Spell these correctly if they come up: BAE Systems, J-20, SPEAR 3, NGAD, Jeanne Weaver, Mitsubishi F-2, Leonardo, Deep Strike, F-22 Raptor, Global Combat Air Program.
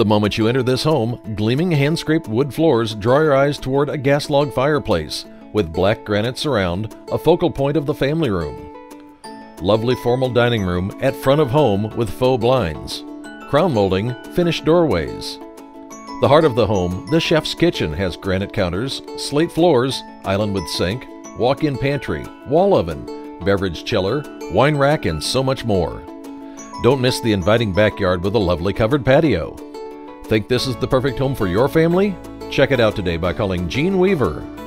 The moment you enter this home, gleaming hand-scraped wood floors draw your eyes toward a gas log fireplace with black granite surround, a focal point of the family room. Lovely formal dining room at front of home with faux blinds, crown molding, finished doorways. The heart of the home, the chef's kitchen, has granite counters, slate floors, island with sink, walk-in pantry, wall oven, beverage chiller, wine rack, and so much more. Don't miss the inviting backyard with a lovely covered patio. Think this is the perfect home for your family? Check it out today by calling Jeanne Weaver.